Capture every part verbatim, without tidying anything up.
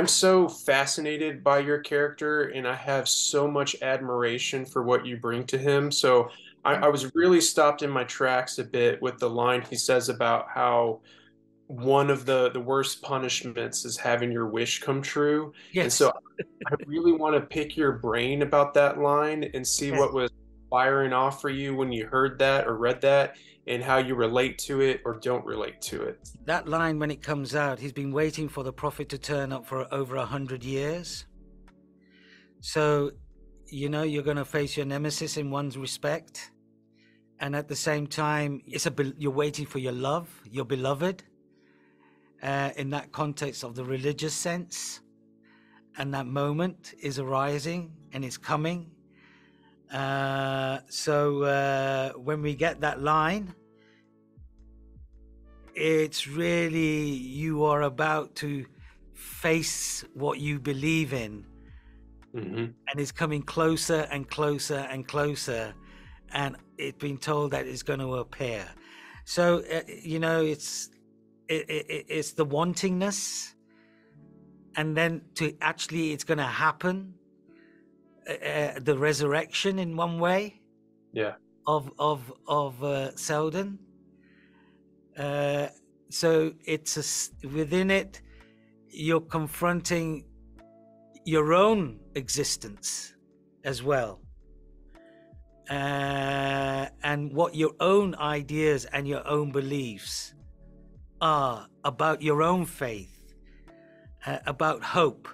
I'm so fascinated by your character, and I have so much admiration for what you bring to him. So I, I was really stopped in my tracks a bit with the line he says about how one of the, the worst punishments is having your wish come true. Yes. And so I really want to pick your brain about that line and see yes. what was firing off for you when you heard that or read that, and how you relate to it or don't relate to it. That line, when it comes out, he's been waiting for the prophet to turn up for over a hundred years. So, you know, you're going to face your nemesis in one's respect. And at the same time, it's a, you're waiting for your love, your beloved, uh, in that context of the religious sense. And that moment is arising and is coming. Uh, so uh, when we get that line, it's really, you are about to face what you believe in. Mm-hmm. And it's coming closer and closer and closer. And it's been told that it's going to appear. So, uh, you know, it's, it, it, it's the wantingness. And then to actually, it's going to happen. Uh, the resurrection in one way, yeah, of of of uh, Seldon. Uh, so it's a, within it, you're confronting your own existence as well, uh, and what your own ideas and your own beliefs are about your own faith, uh, about hope.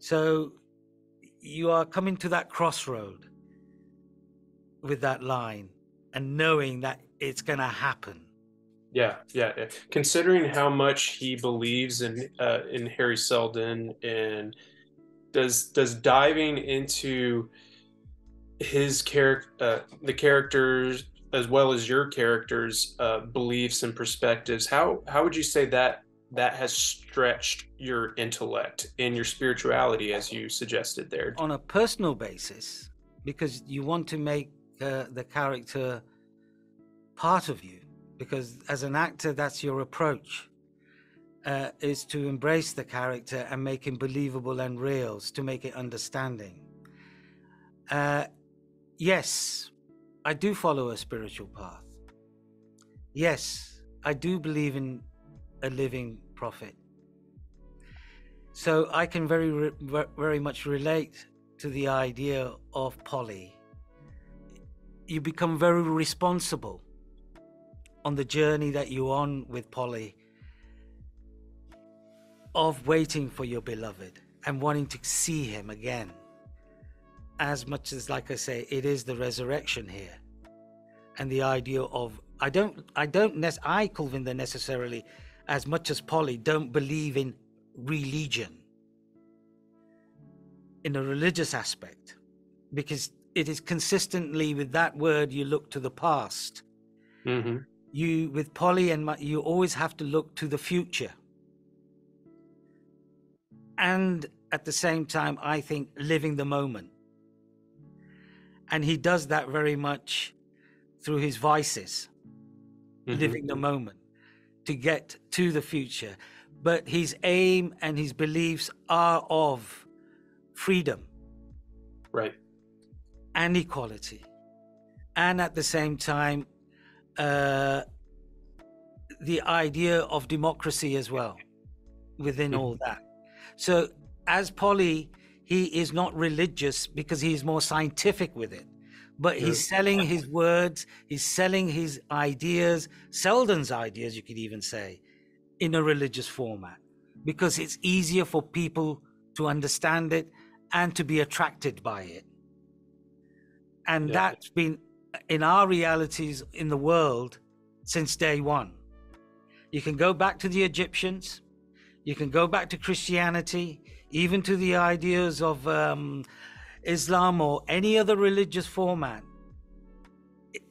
So you are coming to that crossroad with that line and knowing that it's going to happen. Yeah, yeah. Considering how much he believes in uh, in Hari Seldon, and does does diving into his character, uh, the characters as well as your characters' uh, beliefs and perspectives, how how would you say that that has stretched your intellect and your spirituality, as you suggested there? On a personal basis, because you want to make uh, the character part of you, because as an actor, that's your approach, uh, is to embrace the character and make him believable and real, to make it understanding. Uh, yes, I do follow a spiritual path. Yes, I do believe in a living prophet. So I can very, re very much relate to the idea of Poly. You become very responsible on the journey that you're on with Poly, of waiting for your beloved and wanting to see him again. As much as, like I say, it is the resurrection here, and the idea of, I don't, I don't, I, Kulvinder, necessarily, as much as Poly, don't believe in religion, in a religious aspect, because it is consistently with that word, you look to the past. Mm-hmm. You, with Poly and my, you always have to look to the future. And at the same time, I think living the moment. And he does that very much through his vices, mm-hmm. living the moment, to get to the future. But his aim and his beliefs are of freedom, right, and equality, and at the same time uh, the idea of democracy as well within all that. So as Poly, he is not religious because he is more scientific with it, but he's selling his words, he's selling his ideas, Seldon's ideas, you could even say, in a religious format, because it's easier for people to understand it and to be attracted by it. And yeah. that's been in our realities in the world since day one. You can go back to the Egyptians, you can go back to Christianity, even to the ideas of um, Islam or any other religious format.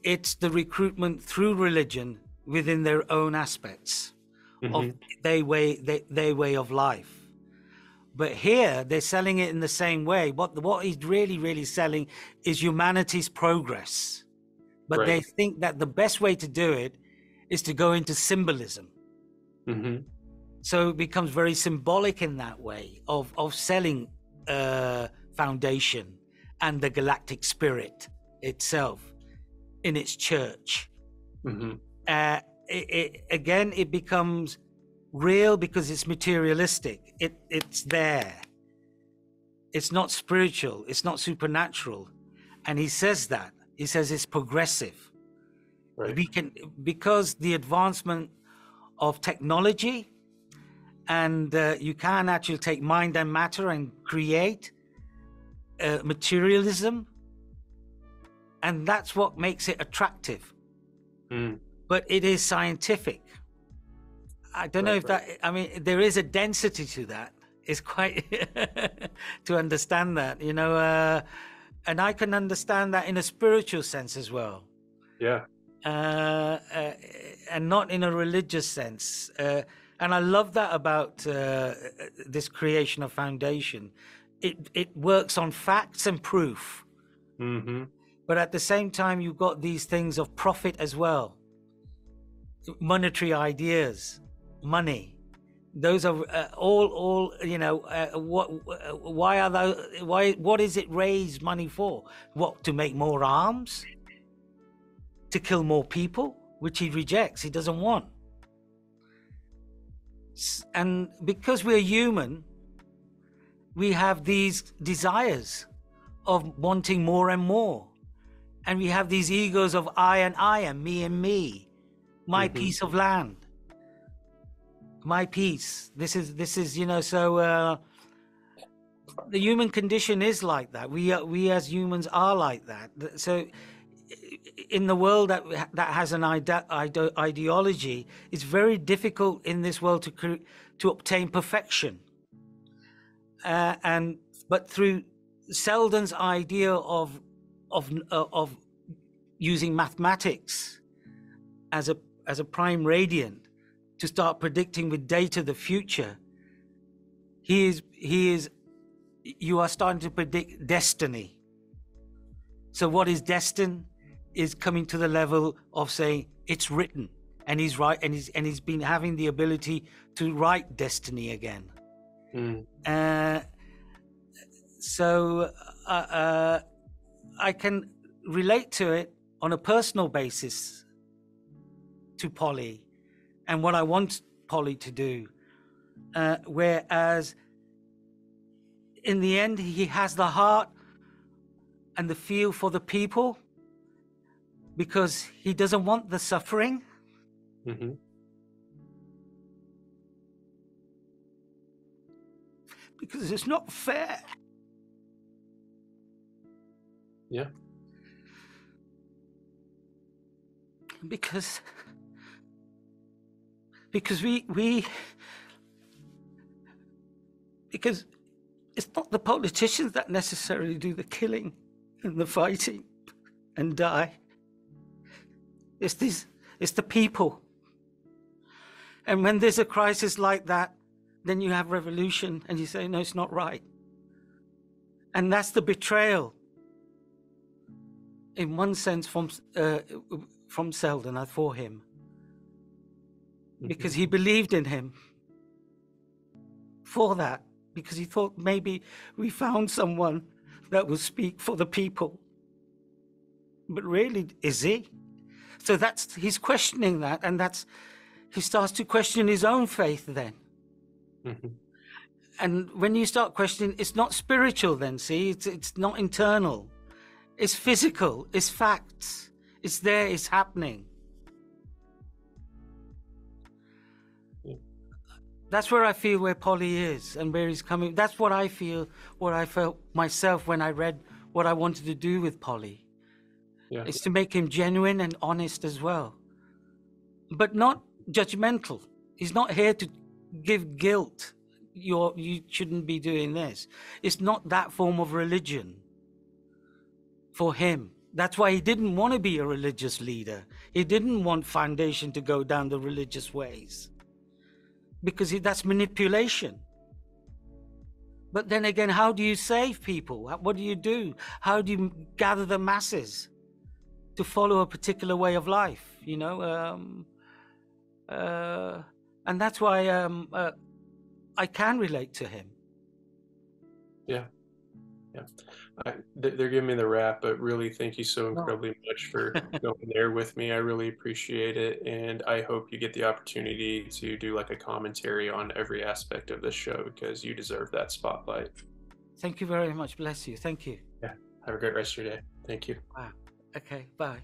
It's the recruitment through religion within their own aspects mm-hmm. of their way, their, their way of life. But here they're selling it in the same way. What, what he's really, really selling is humanity's progress. But right. they think that the best way to do it is to go into symbolism. Mm-hmm. So it becomes very symbolic in that way of, of selling uh, Foundation and the galactic spirit itself in its church. Mm-hmm. uh, it, it, again, it becomes real because it's materialistic. It, it's there. It's not spiritual. It's not supernatural. And he says that. He says it's progressive. Right. We can, because the advancement of technology, and uh, you can actually take mind and matter and create uh, materialism. And that's what makes it attractive. Mm. But it is scientific. I don't right, know if right. that, I mean, there is a density to that. It's quite, to understand that, you know, uh, and I can understand that in a spiritual sense as well. Yeah. Uh, uh, and not in a religious sense. Uh, And I love that about uh, this creation of Foundation. It, it works on facts and proof. Mm-hmm. But at the same time, you've got these things of profit as well. Monetary ideas, money. Those are uh, all, all, you know, uh, what, why are those, why, what is it raised money for? What, to make more arms? To kill more people? Which he rejects, he doesn't want. And because we're human, we have these desires of wanting more and more. And we have these egos of I and I and me and me, my mm-hmm. piece of land, my piece. This is, this is, you know, so uh, the human condition is like that. We, are, we as humans are like that. So in the world that that has an ide ide ideology, it's very difficult in this world to cre to obtain perfection. Uh, and but through Seldon's idea of of uh, of using mathematics as a as a prime radiant to start predicting with data the future, he is he is you are starting to predict destiny. So what is destined is coming to the level of saying it's written, and he's right, and he's and he's been having the ability to write destiny again. Mm. Uh, so uh, uh, I can relate to it on a personal basis to Poly, and what I want Poly to do. Uh, whereas in the end, he has the heart and the feel for the people, because he doesn't want the suffering. Mm-hmm. Because it's not fair. Yeah. Because, because we, we, because it's not the politicians that necessarily do the killing and the fighting and die. It's, these, it's the people. And when there's a crisis like that, then you have revolution and you say, no, it's not right. And that's the betrayal, in one sense, from, uh, from Seldon, I for him. Mm-hmm. Because he believed in him for that, because he thought maybe we found someone that will speak for the people. But really, is he? So that's, he's questioning that, and that's, he starts to question his own faith then. Mm-hmm. And when you start questioning, it's not spiritual then, see, it's, it's not internal. It's physical, it's facts, it's there, it's happening. Yeah. That's where I feel where Poly is and where he's coming. That's what I feel, what I felt myself when I read what I wanted to do with Poly. Yeah. It's to make him genuine and honest as well, but not judgmental. He's not here to give guilt. You're, you shouldn't be doing this. It's not that form of religion for him. That's why he didn't want to be a religious leader. He didn't want Foundation to go down the religious ways, because he, that's manipulation. But then again, how do you save people? What do you do? How do you gather the masses to follow a particular way of life, you know? Um, uh, And that's why um, uh, I can relate to him. Yeah. Yeah. I, they're giving me the rap, but really thank you so incredibly much for going there with me. I really appreciate it. And I hope you get the opportunity to do like a commentary on every aspect of this show, because you deserve that spotlight. Thank you very much. Bless you. Thank you. Yeah. Have a great rest of your day. Thank you. Wow. Okay. Bye.